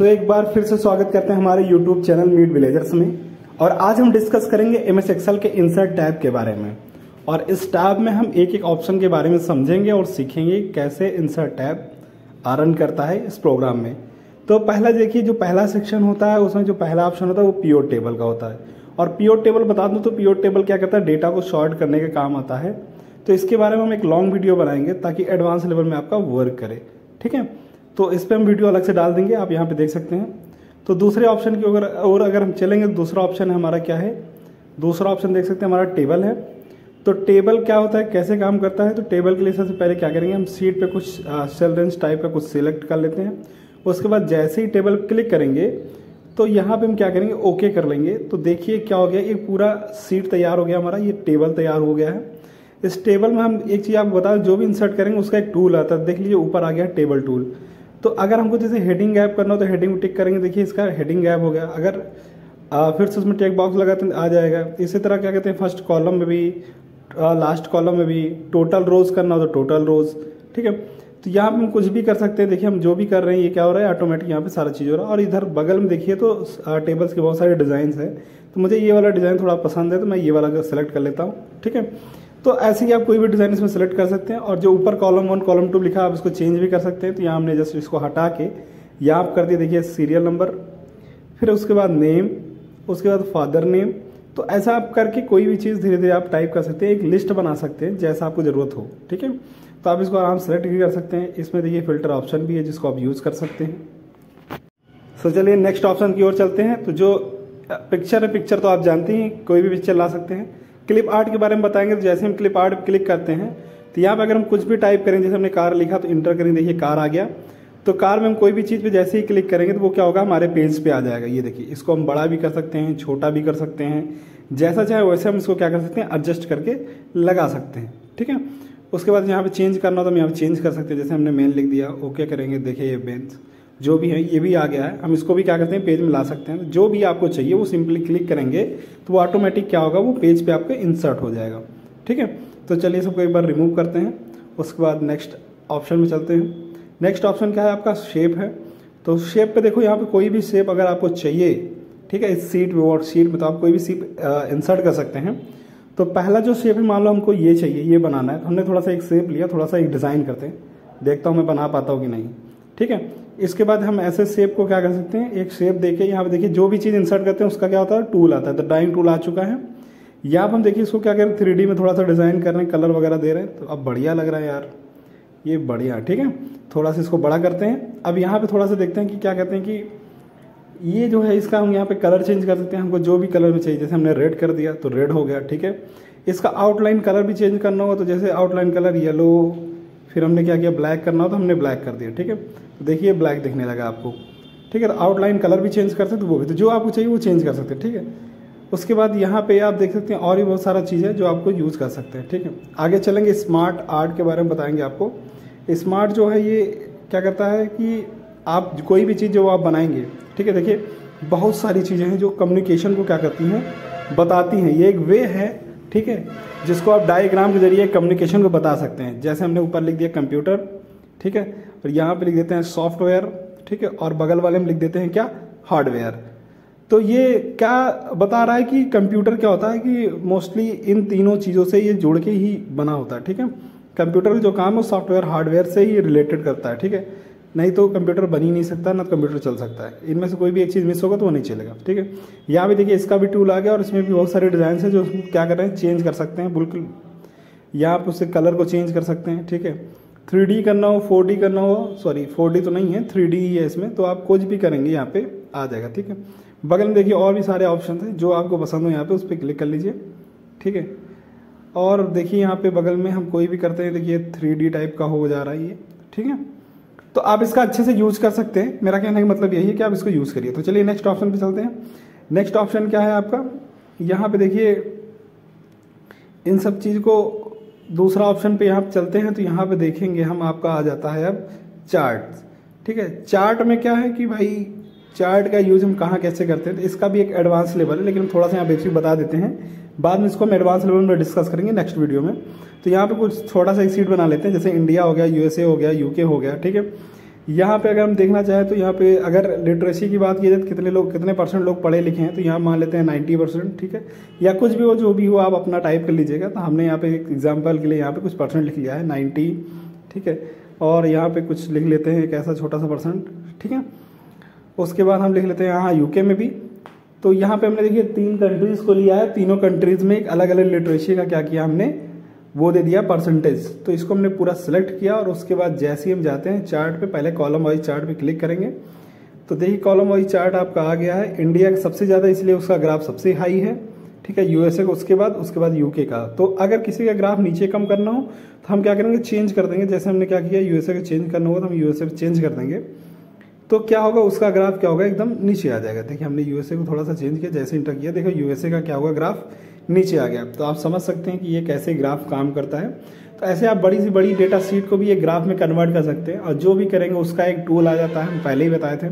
सो एक बार फिर से स्वागत करते हैं हमारे YouTube चैनल मीट विलेजर्स में। और आज हम डिस्कस करेंगे MS Excel के इंसर्ट टैब के बारे में। और इस टैब में हम एक एक ऑप्शन के बारे में समझेंगे और सीखेंगे कैसे इंसर्ट टैब रन करता है इस प्रोग्राम में। तो पहला देखिए, जो पहला सेक्शन होता है उसमें जो पहला ऑप्शन होता है वो पीओ टेबल का होता है। और पीओ टेबल बता दूँ तो पीओ टेबल क्या करता है, डेटा को शॉर्ट करने का काम आता है। तो इसके बारे में हम एक लॉन्ग वीडियो बनाएंगे ताकि एडवांस लेवल में आपका वर्क करे, ठीक है। तो इस पर हम वीडियो अलग से डाल देंगे, आप यहाँ पे देख सकते हैं। तो दूसरे ऑप्शन की अगर हम चलेंगे तो दूसरा ऑप्शन हमारा क्या है, दूसरा ऑप्शन देख सकते हैं हमारा टेबल है। तो टेबल क्या होता है, कैसे काम करता है, तो टेबल के लिए सबसे पहले क्या करेंगे, हम सीट पे कुछ सेल रेंज टाइप का कुछ सिलेक्ट कर लेते हैं। उसके बाद जैसे ही टेबल क्लिक करेंगे तो यहाँ पर हम क्या करेंगे, ओके कर लेंगे। तो देखिए क्या हो गया, ये पूरा सीट तैयार हो गया हमारा, ये टेबल तैयार हो गया है। इस टेबल में हम एक चीज़ आपको बता दें, जो भी इंसर्ट करेंगे उसका एक टूल आता है, देख लीजिए ऊपर आ गया टेबल टूल। तो अगर हमको जैसे हेडिंग गैप करना हो तो हेडिंग टिक करेंगे, देखिए इसका हेडिंग गैप हो गया। अगर फिर से उसमें टेक बॉक्स लगाते हैं आ जाएगा। इसी तरह क्या कहते हैं, फर्स्ट कॉलम में भी लास्ट कॉलम में भी टोटल रोज करना हो तो टोटल रोज, ठीक है। तो यहाँ पर हम कुछ भी कर सकते हैं, देखिए हम जो भी कर रहे हैं ये क्या हो रहा है, ऑटोमेटिक यहाँ पर सारा चीज़ हो रहा है। और इधर बगल में देखिए तो टेबल्स के बहुत सारे डिज़ाइन हैं, तो मुझे ये वाला डिज़ाइन थोड़ा पसंद है तो मैं ये वाला सेलेक्ट कर लेता हूँ, ठीक है। तो ऐसे ही आप कोई भी डिज़ाइन इसमें सेलेक्ट कर सकते हैं। और जो ऊपर कॉलम 1 कॉलम 2 लिखा है आप इसको चेंज भी कर सकते हैं। तो यहाँ हमने जस्ट इसको हटा के यहाँ आप कर दिए, देखिए सीरियल नंबर, फिर उसके बाद नेम, उसके बाद फादर नेम। तो ऐसा आप करके कोई भी चीज़ धीरे धीरे आप टाइप कर सकते हैं, एक लिस्ट बना सकते हैं जैसा आपको ज़रूरत हो, ठीक है। तो आप इसको आराम सेलेक्ट भी कर सकते हैं। इसमें देखिए फिल्टर ऑप्शन भी है जिसको आप यूज़ कर सकते हैं। सो चलिए नेक्स्ट ऑप्शन की ओर चलते हैं। तो जो पिक्चर है, पिक्चर तो आप जानते हैं कोई भी पिक्चर ला सकते हैं। क्लिप आर्ट के बारे में बताएंगे, तो जैसे हम क्लिप आर्ट क्लिक करते हैं तो यहाँ पर अगर हम कुछ भी टाइप करेंगे, जैसे हमने कार लिखा तो इंटर करेंगे, देखिए कार आ गया। तो कार में हम कोई भी चीज़ पे जैसे ही क्लिक करेंगे तो वो क्या होगा, हमारे पेज पे आ जाएगा। ये देखिए, इसको हम बड़ा भी कर सकते हैं, छोटा भी कर सकते हैं, जैसा चाहे वैसे हम इसको क्या कर सकते हैं, एडजस्ट करके लगा सकते हैं, ठीक है। उसके बाद यहाँ पर चेंज करना हो तो हम यहाँ पर चेंज कर सकते हैं। जैसे हमने मेन लिख दिया, ओके करेंगे, देखिए ये बेंच जो भी है ये भी आ गया है। हम इसको भी क्या करते हैं, पेज में ला सकते हैं। जो भी आपको चाहिए वो सिंपली क्लिक करेंगे तो वो ऑटोमेटिक क्या होगा, वो पेज पे आपके इंसर्ट हो जाएगा, ठीक है। तो चलिए सबको एक बार रिमूव करते हैं, उसके बाद नेक्स्ट ऑप्शन में चलते हैं। नेक्स्ट ऑप्शन क्या है आपका, शेप है। तो शेप पे देखो यहाँ पर कोई भी शेप अगर आपको चाहिए, ठीक है, इस सीट में वर्कशीट में, तो आप कोई भी शेप इंसर्ट कर सकते हैं। तो पहला जो शेप है, मान लो हमको ये चाहिए, ये बनाना है। हमने थोड़ा सा एक शेप लिया, थोड़ा सा एक डिज़ाइन करते हैं, देखता हूँ मैं बना पाता हूँ कि नहीं, ठीक है। इसके बाद हम ऐसे शेप को क्या कर सकते हैं, एक शेप देके यहाँ पे देखिए जो भी चीज़ इंसर्ट करते हैं उसका क्या होता है, टूल आता है। तो ड्राइंग टूल आ चुका है। यहाँ पर हम देखिए इसको क्या करें, 3D में थोड़ा सा डिज़ाइन कर रहे हैं, कलर वगैरह दे रहे हैं। तो अब बढ़िया लग रहा है यार, ये बढ़िया, ठीक है। थोड़ा सा इसको बड़ा करते हैं। अब यहाँ पर थोड़ा सा देखते हैं कि क्या कहते हैं कि ये जो है इसका हम यहाँ पर कलर चेंज कर सकते हैं, हमको जो भी कलर में चाहिए। जैसे हमने रेड कर दिया तो रेड हो गया, ठीक है। इसका आउटलाइन कलर भी चेंज करना होगा तो जैसे आउटलाइन कलर येलो, फिर हमने क्या किया, ब्लैक करना हो तो हमने ब्लैक कर दिया, ठीक है। तो देखिए ब्लैक दिखने लगा आपको, ठीक है। तो आउटलाइन कलर भी चेंज कर सकते हैं, तो वो भी, तो जो आपको चाहिए वो चेंज कर सकते हैं, ठीक है। उसके बाद यहाँ पे आप देख सकते हैं और भी बहुत सारा चीज़ है जो आपको यूज़ कर सकते हैं, ठीक है। आगे चलेंगे, स्मार्ट आर्ट के बारे में बताएंगे आपको। स्मार्ट जो है ये क्या करता है कि आप कोई भी चीज़ जो आप बनाएंगे, ठीक है, देखिए बहुत सारी चीज़ें हैं जो कम्युनिकेशन को क्या करती हैं, बताती हैं। ये एक वे है, ठीक है, जिसको आप डायग्राम के जरिए कम्युनिकेशन को बता सकते हैं। जैसे हमने ऊपर लिख दिया कंप्यूटर, ठीक है, और यहाँ पे लिख देते हैं सॉफ्टवेयर, ठीक है, और बगल वाले में लिख देते हैं क्या, हार्डवेयर। तो ये क्या बता रहा है कि कंप्यूटर क्या होता है कि मोस्टली इन तीनों चीज़ों से ये जुड़ के ही बना होता है, ठीक है। कंप्यूटर का जो काम है सॉफ्टवेयर हार्डवेयर से ही रिलेटेड करता है, ठीक है, नहीं तो कंप्यूटर बन ही नहीं सकता, ना तो कंप्यूटर चल सकता है। इनमें से कोई भी एक चीज़ मिस होगा तो वो नहीं चलेगा, ठीक है। यहाँ भी देखिए इसका भी टूल आ गया और इसमें भी बहुत सारे डिज़ाइन है जो क्या कर रहे हैं, चेंज कर सकते हैं बिल्कुल। यहाँ आप उससे कलर को चेंज कर सकते हैं, ठीक है। 3D करना हो, 4D करना हो, सॉरी 4D तो नहीं है, 3D ही है इसमें, तो आप कुछ भी करेंगे यहाँ पे आ जाएगा, ठीक है। बगल में देखिए और भी सारे ऑप्शन हैं, जो आपको पसंद हो यहाँ पे उस पर क्लिक कर लीजिए, ठीक है। और देखिए यहाँ पे बगल में हम कोई भी करते हैं, देखिए 3D टाइप का हो जा रहा है ये, ठीक है। तो आप इसका अच्छे से यूज़ कर सकते हैं, मेरा कहने का मतलब यही है कि आप इसको यूज़ करिए। तो चलिए नेक्स्ट ऑप्शन पर चलते हैं। नेक्स्ट ऑप्शन क्या है आपका, यहाँ पर देखिए इन सब चीज़ को दूसरा ऑप्शन पे यहाँ चलते हैं। तो यहाँ पे देखेंगे हम, आपका आ जाता है अब चार्ट, ठीक है। चार्ट में क्या है कि भाई चार्ट का यूज़ हम कहाँ कैसे करते हैं, तो इसका भी एक एडवांस लेवल है, लेकिन थोड़ा सा यहाँ बेसिक बता देते हैं, बाद में इसको हम एडवांस लेवल में डिस्कस करेंगे नेक्स्ट वीडियो में। तो यहाँ पे कुछ थोड़ा सा एक सीट बना लेते हैं, जैसे इंडिया हो गया, USA हो गया, UK हो गया, ठीक है। यहाँ पे अगर हम देखना चाहें तो यहाँ पे अगर लिटरेसी की बात की जाए तो कितने परसेंट लोग पढ़े लिखे हैं, तो यहाँ मान लेते हैं 90%, ठीक है, या कुछ भी हो जो भी हो आप अपना टाइप कर लीजिएगा। तो हमने यहाँ पे एक एग्जांपल के लिए यहाँ पे कुछ परसेंट लिख लिया है 90, ठीक है, और यहाँ पे कुछ लिख लेते हैं एक ऐसा छोटा सा परसेंट, ठीक है। उसके बाद हम लिख लेते हैं यहाँ यूके में भी। तो यहाँ पर हमने देखिए 3 कंट्रीज़ को लिया है, तीनों कंट्रीज़ में एक अलग अलग लिटरेसी का क्या किया हमने, वो दे दिया परसेंटेज। तो इसको हमने पूरा सिलेक्ट किया और उसके बाद जैसे ही हम जाते हैं चार्ट पे, पहले कॉलम वाइज चार्ट पे क्लिक करेंगे तो देखिए कॉलम वाइज चार्ट आपका आ गया है। इंडिया का सबसे ज़्यादा, इसलिए उसका ग्राफ सबसे हाई है, ठीक है, यूएसए का, उसके बाद यूके का। तो अगर किसी का ग्राफ नीचे कम करना हो तो हम क्या करेंगे, चेंज कर देंगे। जैसे हमने क्या किया, यूएसए का चेंज करना होगा तो हम यूएसए पर चेंज कर देंगे, तो क्या होगा, उसका ग्राफ क्या होगा, एकदम नीचे आ जाएगा। देखिए हमने यूएसए को थोड़ा सा चेंज किया, जैसे इंटर किया देखो यूएसए का क्या होगा, ग्राफ नीचे आ गया। तो आप समझ सकते हैं कि ये कैसे ग्राफ काम करता है। तो ऐसे आप बड़ी से बड़ी डेटा सीट को भी ये ग्राफ में कन्वर्ट कर सकते हैं, और जो भी करेंगे उसका एक टूल आ जाता है, हम पहले ही बताए थे।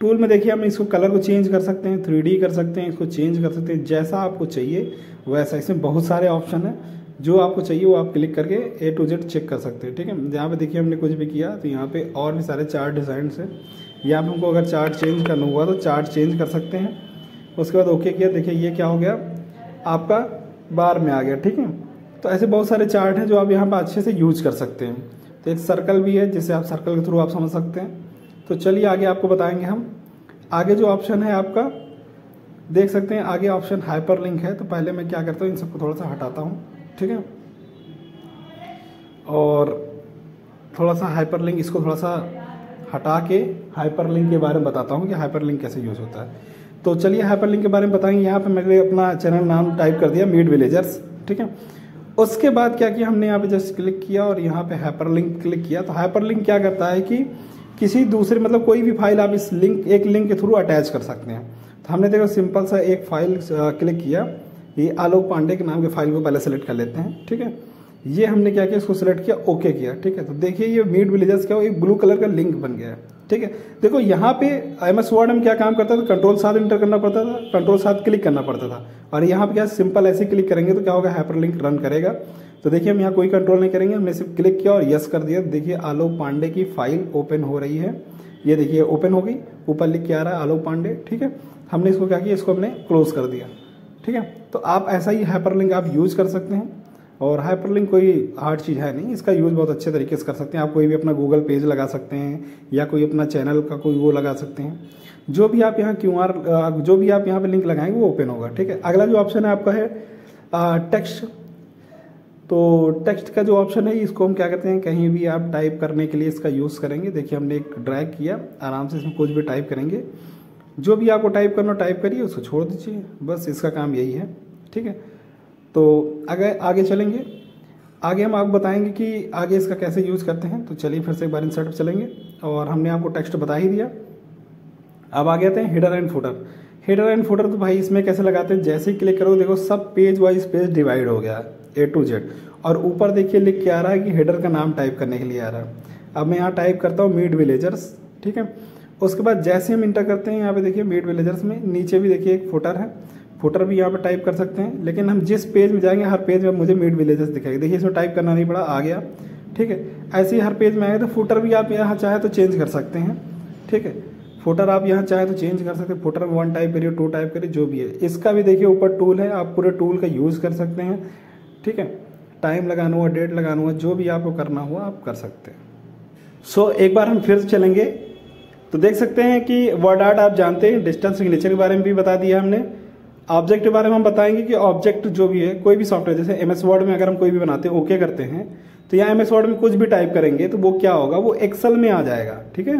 टूल में देखिए हम इसको कलर को चेंज कर सकते हैं, 3D कर सकते हैं, इसको चेंज कर सकते हैं जैसा आपको चाहिए वैसा। इसमें बहुत सारे ऑप्शन हैं, जो आपको चाहिए वो आप क्लिक करके A to Z चेक कर सकते हैं, ठीक है। यहाँ पे देखिए हमने कुछ भी किया तो यहाँ पे और भी सारे चार्ट डिज़ाइन है। यहाँ पर हमको अगर चार्ट चेंज करना हुआ तो चार्ट चेंज कर सकते हैं। उसके बाद ओके किया, देखिए ये क्या हो गया, आपका बार में आ गया, ठीक है। तो ऐसे बहुत सारे चार्ट हैं जो आप यहाँ पर अच्छे से यूज कर सकते हैं। तो एक सर्कल भी है जिसे आप सर्कल के थ्रू आप समझ सकते हैं। तो चलिए आगे आपको बताएंगे हम, आगे जो ऑप्शन है आपका देख सकते हैं, आगे ऑप्शन हाइपरलिंक है। तो पहले मैं क्या करता हूँ, इन सबको थोड़ा सा हटाता हूँ, ठीक है, और थोड़ा सा हाइपरलिंक, इसको थोड़ा सा हटा के हाइपरलिंक के बारे में बताता हूँ कि हाइपरलिंक कैसे यूज़ होता है। तो चलिए हाइपरलिंक के बारे में बताएंगे। यहाँ पे मैंने अपना चैनल नाम टाइप कर दिया मीट विलेजर्स, ठीक है। उसके बाद क्या किया हमने, यहाँ पे जस्ट क्लिक किया और यहाँ पे हाइपरलिंक क्लिक किया। तो हाइपरलिंक क्या करता है कि किसी दूसरे, मतलब कोई भी फाइल आप इस लिंक, एक लिंक के थ्रू अटैच कर सकते हैं। तो हमने देखो सिंपल सा एक फाइल क्लिक किया, ये आलोक पांडे के नाम के फाइल को पहले सेलेक्ट कर लेते हैं, ठीक है। ये हमने क्या किया, इसको सेलेक्ट किया, ओके किया, ठीक है। तो देखिए ये मीट विलेजर्स का एक ब्लू कलर का लिंक बन गया है, ठीक है। देखो यहाँ पे MS Word में क्या काम करता था, Ctrl+7 इंटर करना पड़ता था, Ctrl+7 क्लिक करना पड़ता था, और यहाँ पे क्या सिंपल ऐसे क्लिक करेंगे तो क्या होगा, हाइपरलिंक रन करेगा। तो देखिए हम यहाँ कोई कंट्रोल नहीं करेंगे, हमने सिर्फ क्लिक किया और यस कर दिया। देखिए आलोक पांडे की फाइल ओपन हो रही है, ये देखिए ओपन हो गई, ऊपर लिख के आ रहा है आलोक पांडे, ठीक है। हमने इसको क्या किया, इसको हमने क्लोज कर दिया, ठीक है। तो आप ऐसा ही हाइपरलिंक आप यूज कर सकते हैं, और हाइपरलिंक कोई हार्ड चीज़ है नहीं, इसका यूज़ बहुत अच्छे तरीके से कर सकते हैं। आप कोई भी अपना गूगल पेज लगा सकते हैं, या कोई अपना चैनल का कोई वो लगा सकते हैं, जो भी आप यहाँ जो भी आप यहाँ पे लिंक लगाएंगे वो ओपन होगा, ठीक है। अगला जो ऑप्शन है आपका है टेक्स्ट। तो टेक्स्ट का जो ऑप्शन है, इसको हम क्या करते हैं, कहीं भी आप टाइप करने के लिए इसका यूज़ करेंगे। देखिए हमने एक ड्रैग किया, आराम से इसमें कुछ भी टाइप करेंगे, जो भी आपको टाइप करना टाइप करिए, उसको छोड़ दीजिए, बस इसका काम यही है, ठीक है। तो अगर आगे चलेंगे, आगे हम आपको बताएंगे कि आगे इसका कैसे यूज़ करते हैं। तो चलिए फिर से एक बार इंसर्ट पर चलेंगे, और हमने आपको टेक्स्ट बता ही दिया। अब आगे आते हैं header and footer. Header and footer तो भाई इसमें कैसे लगाते हैं, जैसे ही क्लिक करो देखो सब पेज वाइज पेज डिवाइड हो गया A to Z, और ऊपर देखिए लिख के आ रहा है कि हेडर का नाम टाइप करने के लिए आ रहा है। अब मैं यहाँ टाइप करता हूँ मीट विलेजर्स, ठीक है। उसके बाद जैसे हम इंटर करते हैं यहाँ पर देखिए मीट विलेजर्स में नीचे भी देखिए एक फुटर है, फुटर भी यहाँ पर टाइप कर सकते हैं, लेकिन हम जिस पेज में जाएंगे हर पेज में मुझे मीट विलेजर्स दिखाएगा। देखिए इसमें टाइप करना नहीं पड़ा, आ गया, ठीक है। ऐसे ही हर पेज में आएगा। तो फुटर भी आप यहाँ चाहे तो चेंज कर सकते हैं, ठीक है। फुटर आप यहाँ चाहे तो चेंज कर सकते हैं, फुटर 1 टाइप करिए, 2 टाइप करिए, जो भी है। इसका भी देखिए ऊपर टूल है, आप पूरे टूल का यूज़ कर सकते हैं, ठीक है। टाइम लगाना हुआ, डेट लगाना हुआ, जो भी आपको करना हुआ आप कर सकते हैं। सो एक बार हम फिर चलेंगे तो देख सकते हैं कि वर्ड आर्ट आप जानते हैं, डिस्टेंस सिग्नेचर के बारे में भी बता दिया हमने। ऑब्जेक्ट के बारे में हम बताएंगे कि ऑब्जेक्ट जो भी है, कोई भी सॉफ्टवेयर, जैसे MS Word में अगर हम कोई भी बनाते हैं, ओके करते हैं, तो यहाँ MS Word में कुछ भी टाइप करेंगे तो वो क्या होगा, वो Excel में आ जाएगा, ठीक है।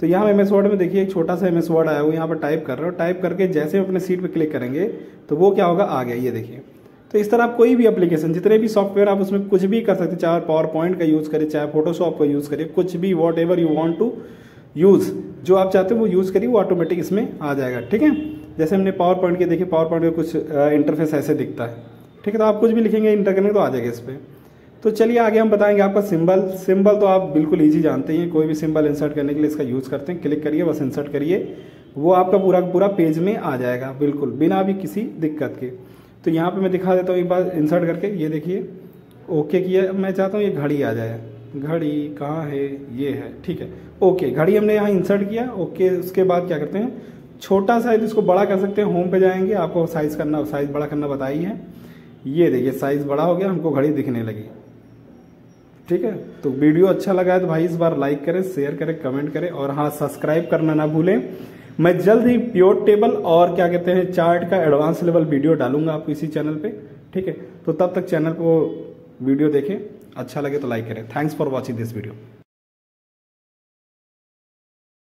तो यहाँ MS Word में देखिए एक छोटा सा MS Word आया हुआ, यहाँ पर टाइप कर रहे हो, टाइप करके जैसे हम अपने सीट पर क्लिक करेंगे तो वो क्या होगा, आ गया, ये देखिए। तो इस तरह आप कोई भी एप्लीकेशन, जितने भी सॉफ्टवेयर, आप उसमें कुछ भी कर सकते हैं, चाहे PowerPoint का यूज़ करिए, चाहे फोटोशॉप का यूज़ करिए, कुछ भी whatever you want to use, जो आप चाहते हो वो यूज़ करिए, वो ऑटोमेटिक इसमें आ जाएगा, ठीक है। जैसे हमने PowerPoint के देखिए, PowerPoint में कुछ इंटरफेस ऐसे दिखता है, ठीक है। तो आप कुछ भी लिखेंगे, इंटर करेंगे तो आ जाएगा इस पर। तो चलिए आगे हम बताएंगे आपका सिंबल। सिंबल तो आप बिल्कुल ईजी जानते हैं, कोई भी सिंबल इंसर्ट करने के लिए इसका यूज़ करते हैं, क्लिक करिए, बस इंसर्ट करिए, वो आपका पूरा पूरा पेज में आ जाएगा, बिल्कुल बिना भी किसी दिक्कत के। तो यहाँ पर मैं दिखा देता हूँ एक बार इंसर्ट करके, ये देखिए ओके किया, मैं चाहता हूँ ये घड़ी आ जाए, घड़ी कहाँ है, ये है, ठीक है ओके। घड़ी हमने यहाँ इंसर्ट किया ओके। उसके बाद क्या करते हैं, छोटा साइज इसको बड़ा कर सकते हैं। होम पे जाएंगे, आपको साइज करना, साइज बड़ा करना बताई है। ये देखिए साइज बड़ा हो गया, हमको घड़ी दिखने लगी, ठीक है। तो वीडियो अच्छा लगा है तो भाई इस बार लाइक करें, शेयर करें, कमेंट करें और हाँ सब्सक्राइब करना ना भूलें। मैं जल्द ही पिवोट टेबल और क्या कहते हैं चार्ट का एडवांस लेवल वीडियो डालूंगा आपको इसी चैनल पे, ठीक है। तो तब तक चैनल को वीडियो देखें, अच्छा लगे तो लाइक करें। Thanks for watching this video.